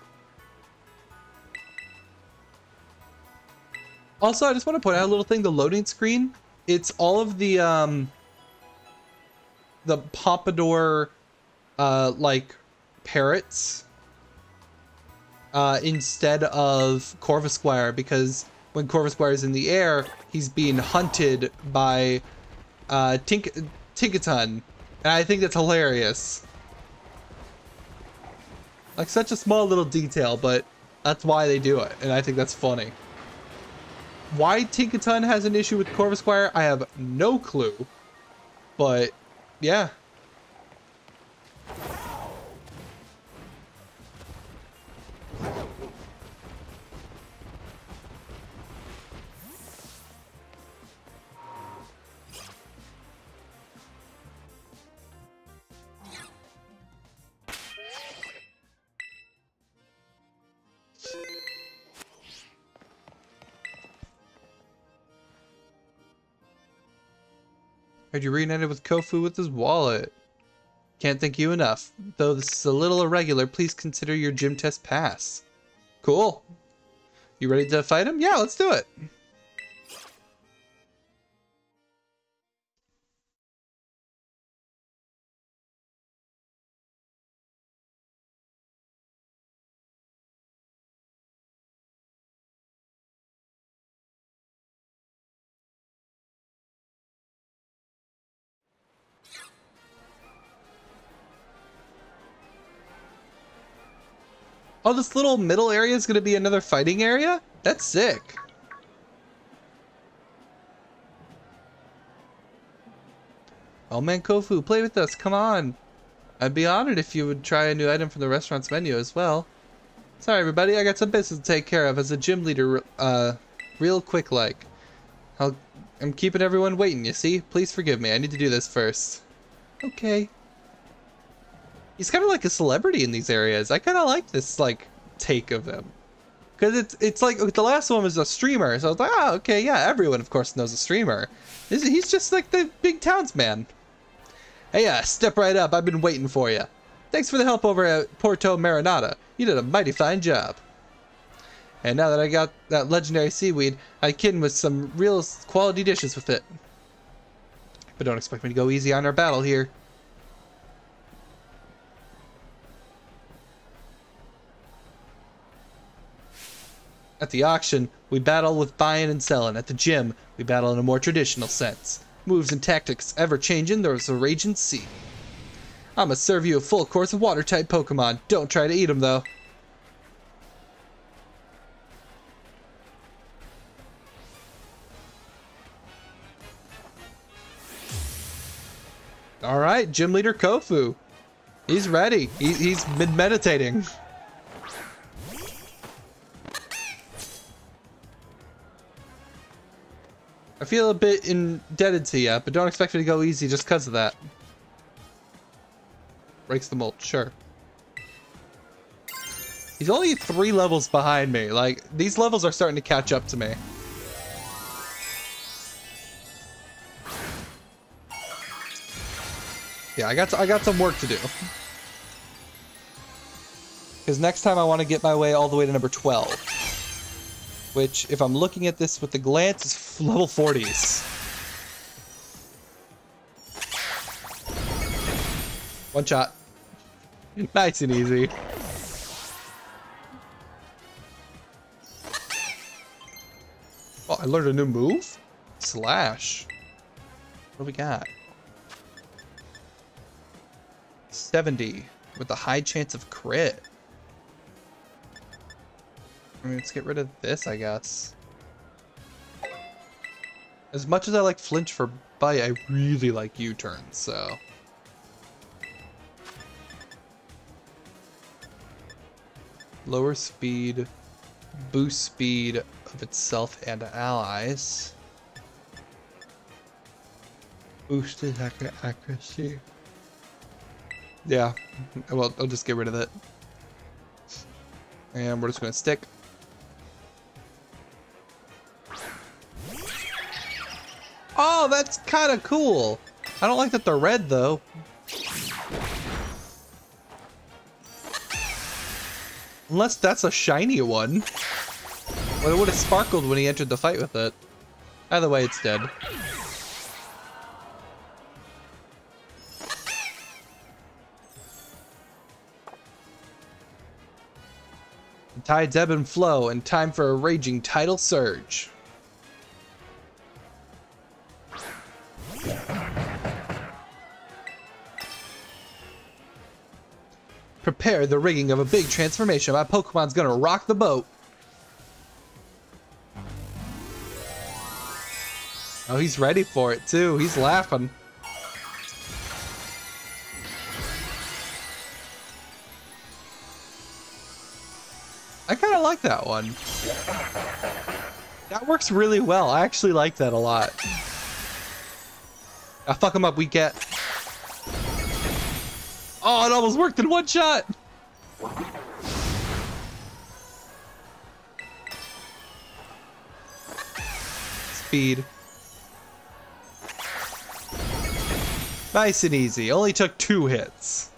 Also, I just want to point out a little thing, the loading screen. It's all of the pompadour like parrots. Instead of Corvisquire, because when Corvisquire is in the air, he's being hunted by Tinkaton, and I think that's hilarious. Like, such a small little detail, but that's why they do it, and I think that's funny. Why Tinkaton has an issue with Corvisquire, I have no clue, but yeah. You reunited with Kofu with his wallet. Can't thank you enough. Though this is a little irregular, please consider your gym test passed. Cool. You ready to fight him? Yeah, let's do it. Oh, this little middle area is going to be another fighting area? That's sick. Oh man, Kofu, play with us, come on. I'd be honored if you would try a new item from the restaurant's menu as well. Sorry everybody, I got some business to take care of as a gym leader, real quick like. I'm keeping everyone waiting, you see? Please forgive me, I need to do this first. Okay. He's kind of like a celebrity in these areas. I kind of like this, like, take of him. Because it's like, the last one was a streamer. So I was like, oh, okay, yeah, everyone, of course, knows a streamer. He's just like the big townsman. Hey, step right up. I've been waiting for you. Thanks for the help over at Porto Marinada. You did a mighty fine job. And now that I got that legendary seaweed, I can with some real quality dishes with it. But don't expect me to go easy on our battle here. At the auction, we battle with buying and selling. At the gym, we battle in a more traditional sense. Moves and tactics ever changing, there's a raging sea. I'ma serve you a full course of water-type Pokemon. Don't try to eat them, though. Alright, Gym Leader Kofu. He's ready. He's been meditating. I feel a bit indebted to you, but don't expect me to go easy just because of that. Breaks the mold, sure. He's only 3 levels behind me. Like, these levels are starting to catch up to me. Yeah, I got some work to do. Because next time I want to get my way all the way to number 12. Which, if I'm looking at this with a glance, is level 40s. One shot. Nice and easy. Oh, I learned a new move? Slash. What do we got? 70 with a high chance of crit. I mean, let's get rid of this, I guess. As much as I like flinch for bite, I really like U-turn, so. Lower speed, boost speed of itself and allies. Boosted accuracy. Yeah, well, I'll just get rid of it. And we're just gonna stick. Oh, that's kind of cool. I don't like that they're red, though. Unless that's a shiny one. Well, it would have sparkled when he entered the fight with it. Either way, it's dead. The tides ebb and flow, and time for a raging tidal surge. Prepare the rigging of a big transformation. My Pokemon's gonna rock the boat. Oh, he's ready for it too. He's laughing. I kinda like that one. That works really well. I actually like that a lot. Now fuck him up, Weedcat. Oh, it almost worked in one shot! Speed. Nice and easy. Only took 2 hits.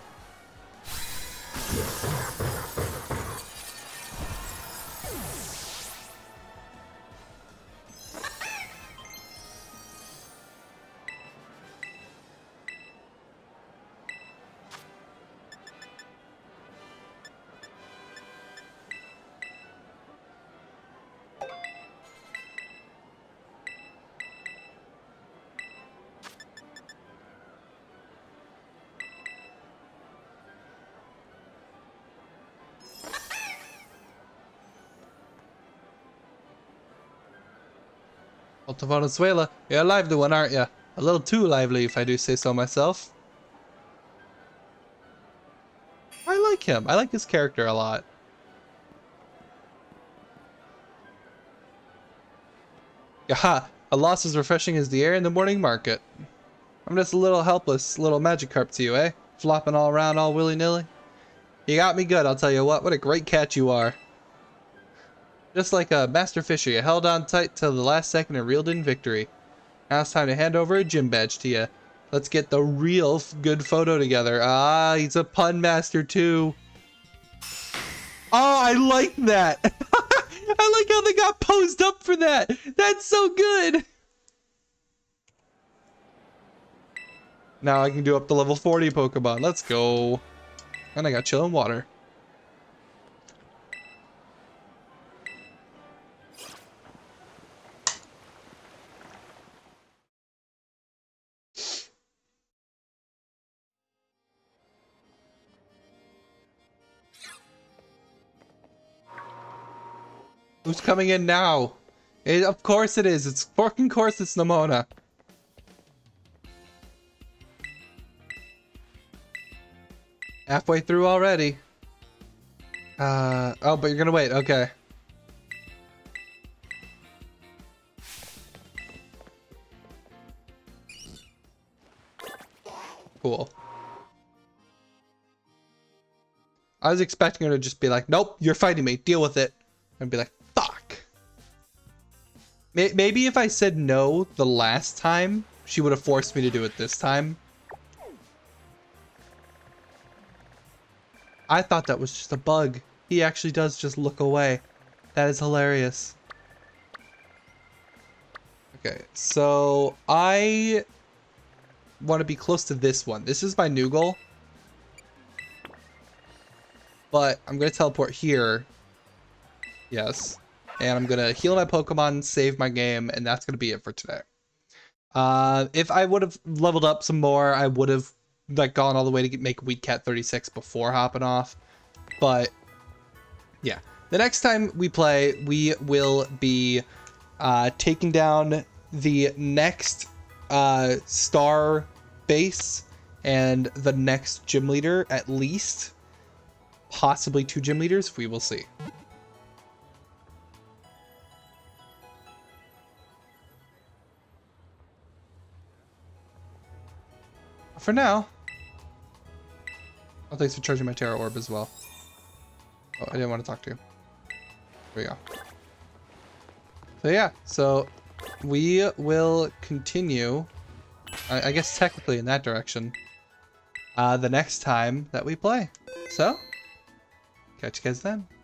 Alto Venezuela, you're a lively one, aren't you? A little too lively, if I do say so myself. I like him. I like his character a lot. Yaha! A loss as refreshing as the air in the morning market. I'm just a little helpless, little Magikarp to you, eh? Flopping all around all willy-nilly. You got me good, I'll tell you what. What a great catch you are. Just like a master fisher, you held on tight till the last second and reeled in victory. Now it's time to hand over a gym badge to you. Let's get the real good photo together. Ah, he's a pun master too. Oh, I like that. I like how they got posed up for that. That's so good. Now I can do up to level 40 Pokemon. Let's go. And I got Chill and Water. Who's coming in now? Of course it is. It's fucking course it's Nemona. Halfway through already. Oh, but you're gonna wait. Okay. Cool. I was expecting her to just be like, "Nope, you're fighting me. Deal with it," and be like. Maybe if I said no the last time, she would have forced me to do it this time. I thought that was just a bug. He actually does just look away. That is hilarious. Okay, so I want to be close to this one. This is my new goal. But I'm going to teleport here. Yes. And I'm going to heal my Pokemon, save my game, and that's going to be it for today. If I would have leveled up some more, I would have like gone all the way to make Weedcat 36 before hopping off. But, yeah. The next time we play, we will be taking down the next star base and the next gym leader, at least. Possibly 2 gym leaders, we will see. For now. Oh, thanks for charging my Terra Orb as well. Oh, I didn't want to talk to you. There we go. So yeah, so we will continue, I guess technically in that direction, the next time that we play. So, catch you guys then.